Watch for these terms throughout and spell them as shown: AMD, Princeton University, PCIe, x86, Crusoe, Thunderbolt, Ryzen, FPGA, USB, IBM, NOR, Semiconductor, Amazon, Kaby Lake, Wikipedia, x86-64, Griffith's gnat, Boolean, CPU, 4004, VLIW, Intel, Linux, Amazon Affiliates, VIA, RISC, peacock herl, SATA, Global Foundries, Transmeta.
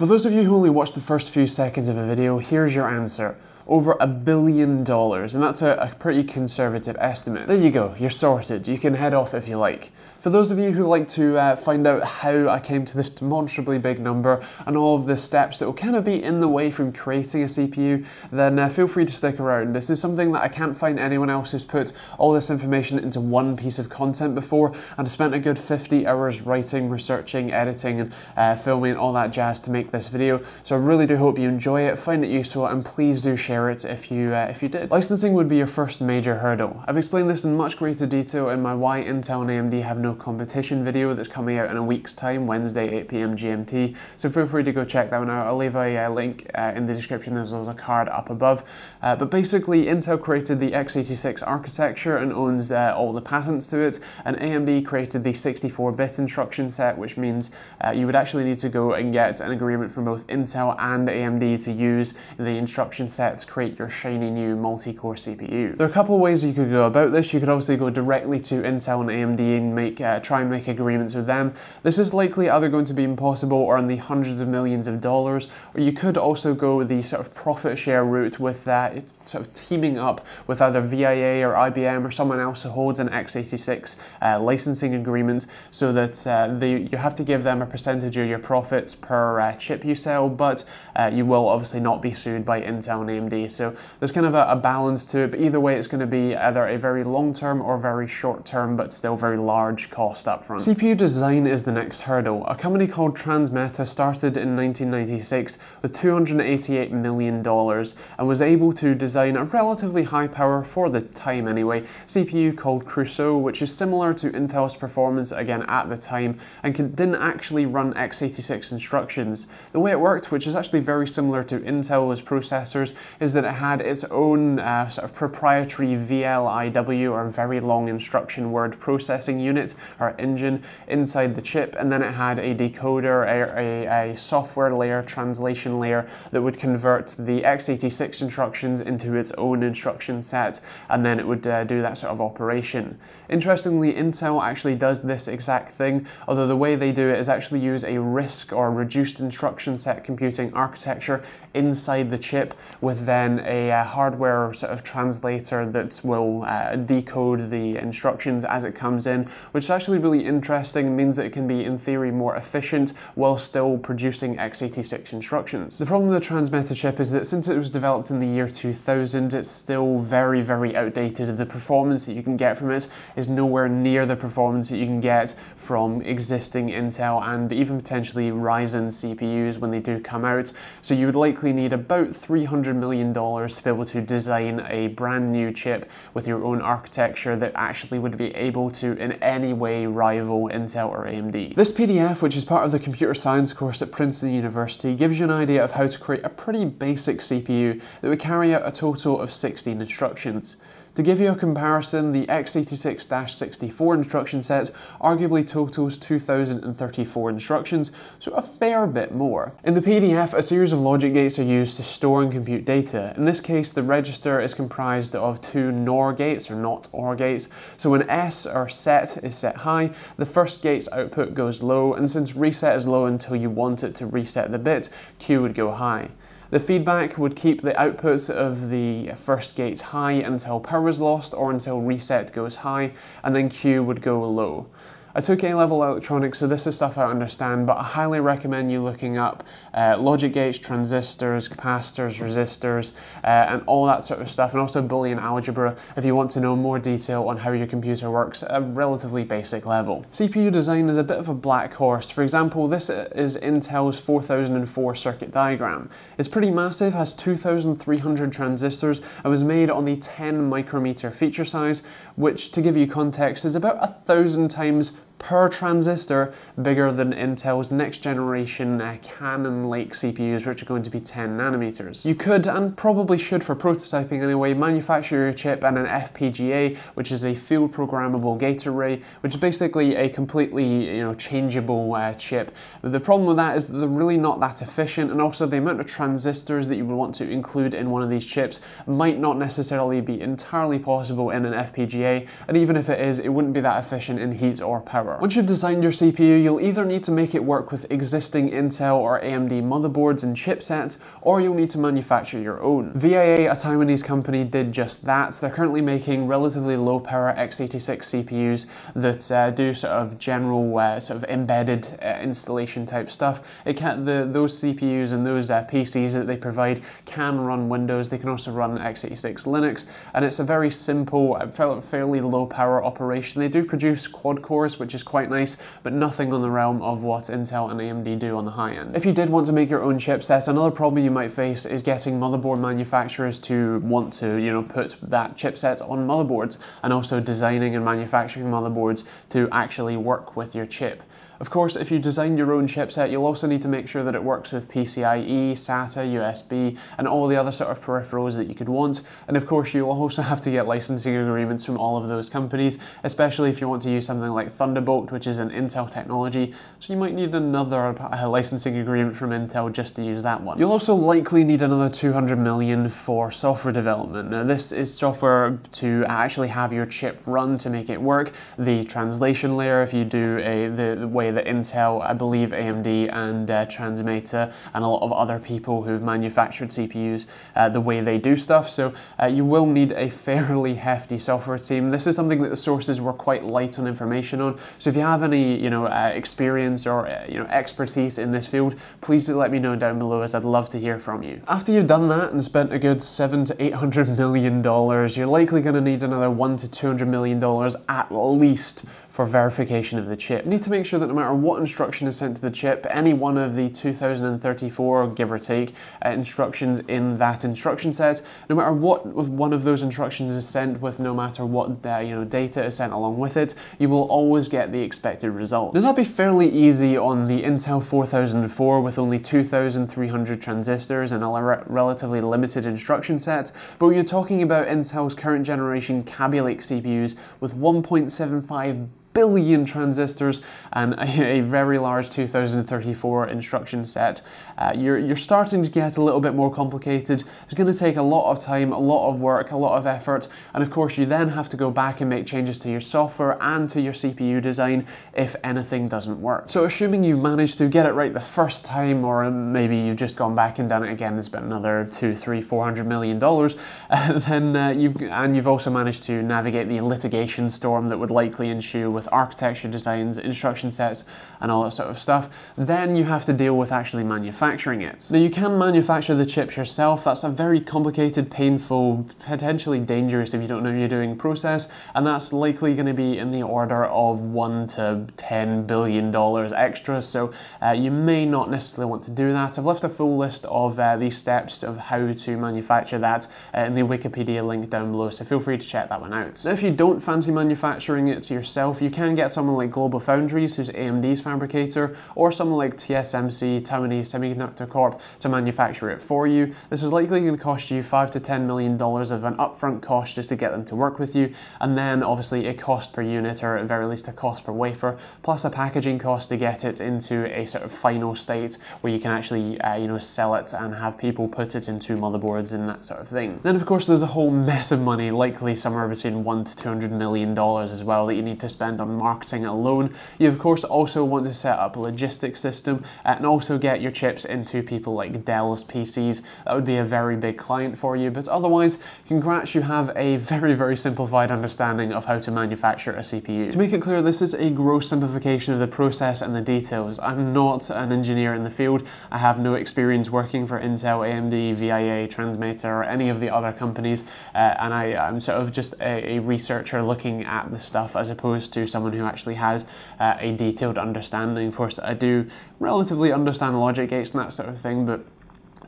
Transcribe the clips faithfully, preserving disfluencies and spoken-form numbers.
For those of you who only watched the first few seconds of a video, here's your answer. Over a billion dollars, and that's a, a pretty conservative estimate. There you go, you're sorted, you can head off if you like. For those of you who like to uh, find out how I came to this demonstrably big number and all of the steps that will kind of be in the way from creating a C P U, then uh, feel free to stick around. This is something that I can't find anyone else who's put all this information into one piece of content before, and I spent a good fifty hours writing, researching, editing, and uh, filming, all that jazz to make this video. So I really do hope you enjoy it, find it useful, and please do share it if you uh, if you did. Licensing would be your first major hurdle. I've explained this in much greater detail in my Why Intel and A M D Have No Competition video that's coming out in a week's time, Wednesday eight p m G M T, so feel free to go check that one out. I'll leave a uh, link uh, in the description as well as a card up above. Uh, but basically Intel created the x eighty-six architecture and owns uh, all the patents to it, and A M D created the sixty-four bit instruction set, which means uh, you would actually need to go and get an agreement from both Intel and A M D to use the instruction set to create your shiny new multi-core C P U. There are a couple of ways you could go about this. You could obviously go directly to Intel and A M D and make, uh, try and make agreements with them. This is likely either going to be impossible or in the hundreds of millions of dollars, or you could also go the sort of profit share route with that, uh, sort of teaming up with either V I A or I B M or someone else who holds an x eighty-six uh, licensing agreement, so that uh, they, you have to give them a percentage of your profits per uh, chip you sell, but uh, you will obviously not be sued by Intel and A M D. So there's kind of a, a balance to it, but either way it's going to be either a very long-term or very short-term, but still very large cost up front. C P U design is the next hurdle. A company called Transmeta started in nineteen ninety-six with two hundred eighty-eight million dollars and was able to design a relatively high power, for the time anyway, C P U called Crusoe, which is similar to Intel's performance again at the time, and can, didn't actually run x eighty-six instructions. The way it worked, which is actually very similar to Intel's processors, is that it had its own uh, sort of proprietary V L I W, or very long instruction word processing unit or engine, inside the chip, and then it had a decoder, a, a, a software layer, translation layer that would convert the x eighty-six instructions into its own instruction set, and then it would uh, do that sort of operation. Interestingly, Intel actually does this exact thing, although the way they do it is actually use a RISC, or reduced instruction set computing architecture, inside the chip, with then a uh, hardware sort of translator that will uh, decode the instructions as it comes in, which is actually really interesting. Means that it can be in theory more efficient while still producing x eighty-six instructions. The problem with the Transmeta chip is that since it was developed in the year two thousand, it's still very very outdated. The performance that you can get from it is nowhere near the performance that you can get from existing Intel and even potentially Ryzen C P Us when they do come out, so you would likely need about three hundred million dollars to be able to design a brand new chip with your own architecture that actually would be able to in any way rival Intel or A M D. This P D F, which is part of the computer science course at Princeton University, gives you an idea of how to create a pretty basic C P U that would carry out a total of sixteen instructions. To give you a comparison, the x eighty-six sixty-four instruction set arguably totals two thousand thirty-four instructions, so a fair bit more. In the P D F, a series of logic gates are used to store and compute data. In this case, the register is comprised of two NOR gates, or not OR gates. So when S, or set, is set high, the first gate's output goes low, and since reset is low until you want it to reset the bit, Q would go high. The feedback would keep the outputs of the first gates high until power is lost or until reset goes high, and then Q would go low. I took A-level electronics, so this is stuff I understand, but I highly recommend you looking up uh, logic gates, transistors, capacitors, resistors, uh, and all that sort of stuff, and also Boolean algebra if you want to know more detail on how your computer works at a relatively basic level. C P U design is a bit of a black horse. For example, this is Intel's four thousand four circuit diagram. It's pretty massive, has two thousand three hundred transistors, and was made on the ten micrometer feature size, which, to give you context, is about a thousand times per transistor bigger than Intel's next generation uh, Cannon Lake C P Us, which are going to be ten nanometers. You could, and probably should for prototyping anyway, manufacture your chip and an F P G A, which is a field programmable gate array, which is basically a completely, you know, changeable uh, chip. The problem with that is that they're really not that efficient, and also the amount of transistors that you would want to include in one of these chips might not necessarily be entirely possible in an F P G A, and even if it is, it wouldn't be that efficient in heat or power. however. Once you've designed your C P U, you'll either need to make it work with existing Intel or A M D motherboards and chipsets, or you'll need to manufacture your own. V I A, a Taiwanese company, did just that. They're currently making relatively low power x eighty-six C P Us that uh, do sort of general uh, sort of embedded uh, installation type stuff. It can, the, those C P Us and those uh, P Cs that they provide can run Windows. They can also run x eighty-six Linux, and it's a very simple, fairly low power operation. They do produce quad cores, which is quite nice, but nothing on the realm of what Intel and A M D do on the high end. If you did want to make your own chipset, another problem you might face is getting motherboard manufacturers to want to, you know, put that chipset on motherboards, and also designing and manufacturing motherboards to actually work with your chip. Of course, if you design your own chipset, you'll also need to make sure that it works with P C I E, SATA, U S B, and all the other sort of peripherals that you could want. And of course, you'll also have to get licensing agreements from all of those companies, especially if you want to use something like Thunderbolt, which is an Intel technology. So you might need another licensing agreement from Intel just to use that one. You'll also likely need another two hundred million dollars for software development. Now, this is software to actually have your chip run to make it work. The translation layer, if you do a the, the way that Intel, I believe A M D and uh, Transmeta and a lot of other people who've manufactured C P Us, uh, the way they do stuff. So uh, you will need a fairly hefty software team. This is something that the sources were quite light on information on. So if you have any, you know, uh, experience or uh, you know, expertise in this field, please do let me know down below, as I'd love to hear from you. After you've done that and spent a good seven to eight hundred million dollars, you're likely going to need another one to two hundred million dollars at least for verification of the chip. You need to make sure that no matter what instruction is sent to the chip, any one of the two thousand thirty-four, give or take, uh, instructions in that instruction set, no matter what one of those instructions is sent with, no matter what uh, you know, data is sent along with it, you will always get the expected result. This will be fairly easy on the Intel four thousand four with only two thousand three hundred transistors and a re relatively limited instruction set, but when you're talking about Intel's current generation Kaby Lake C P Us with one point seven five billion transistors and a, a very large two thousand thirty-four instruction set, uh, you're, you're starting to get a little bit more complicated. It's going to take a lot of time, a lot of work, a lot of effort, and of course you then have to go back and make changes to your software and to your C P U design if anything doesn't work. So assuming you managed to get it right the first time, or maybe you've just gone back and done it again, it's been another two, three, four hundred million dollars, uh, then uh, you've and you've also managed to navigate the litigation storm that would likely ensue with with architecture designs, instruction sets, and all that sort of stuff, then you have to deal with actually manufacturing it. Now, you can manufacture the chips yourself. That's a very complicated, painful, potentially dangerous if you don't know you're doing process, and that's likely going to be in the order of one to ten billion dollars extra. So uh, you may not necessarily want to do that. I've left a full list of uh, these steps of how to manufacture that uh, in the Wikipedia link down below, so feel free to check that one out. Now, if you don't fancy manufacturing it yourself, you You can get someone like Global Foundries, who's A M D's fabricator, or someone like T S M C, Taiwanese Semiconductor Corp, to manufacture it for you. This is likely going to cost you five to ten million dollars of an upfront cost just to get them to work with you, and then obviously a cost per unit, or at very least a cost per wafer, plus a packaging cost to get it into a sort of final state where you can actually uh, you know, sell it and have people put it into motherboards and that sort of thing. Then of course there's a whole mess of money, likely somewhere between one to two hundred million dollars as well, that you need to spend on marketing alone. You of course also want to set up a logistics system and also get your chips into people like Dell's P Cs. That would be a very big client for you, but otherwise, congrats, you have a very, very simplified understanding of how to manufacture a C P U. To make it clear, this is a gross simplification of the process and the details. I'm not an engineer in the field. I have no experience working for Intel, A M D, V I A, Transmeta, or any of the other companies, uh, and I, I'm sort of just a, a researcher looking at the stuff, as opposed to someone who actually has uh, a detailed understanding. Of course, I do relatively understand logic gates and that sort of thing, but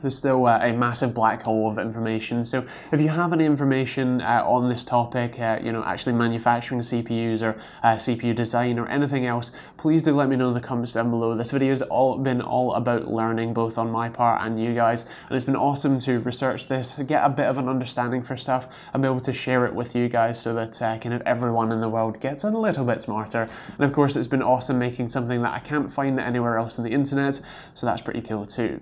there's still uh, a massive black hole of information. So if you have any information uh, on this topic, uh, you know, actually manufacturing C P Us or uh, C P U design or anything else, please do let me know in the comments down below. This video has all been all about learning, both on my part and you guys, and it's been awesome to research this, get a bit of an understanding for stuff, and be able to share it with you guys so that uh, kind of everyone in the world gets a little bit smarter. And of course, it's been awesome making something that I can't find anywhere else on the internet, so that's pretty cool too.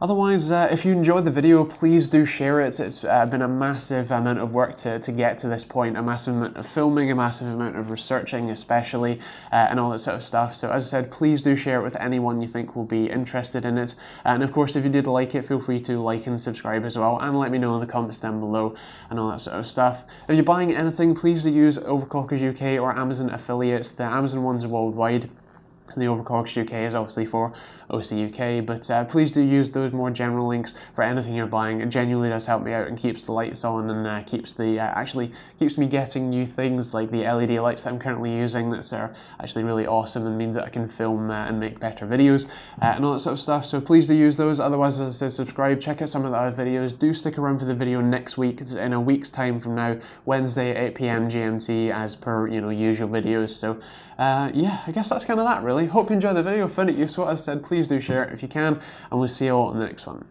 Otherwise, uh, if you enjoyed the video, please do share it. It's uh, been a massive amount of work to, to get to this point, a massive amount of filming, a massive amount of researching especially, uh, and all that sort of stuff. So as I said, please do share it with anyone you think will be interested in it. And of course, if you did like it, feel free to like and subscribe as well, and let me know in the comments down below and all that sort of stuff. If you're buying anything, please do use Overclockers U K or Amazon Affiliates. The Amazon ones are worldwide. And the Overclockers U K is obviously for O C U K, but uh, please do use those more general links for anything you're buying. It genuinely does help me out and keeps the lights on, and uh, keeps the uh, actually keeps me getting new things like the L E D lights that I'm currently using that are actually really awesome, and means that I can film uh, and make better videos uh, and all that sort of stuff. So please do use those. Otherwise, as I said, subscribe, check out some of the other videos. Do stick around for the video next week. It's in a week's time from now, Wednesday eight p m G M T, as per you know usual videos. So uh, yeah, I guess that's kind of that really. Hope you enjoyed the video, found it useful. As I said, please do share it if you can, and we'll see you all in the next one.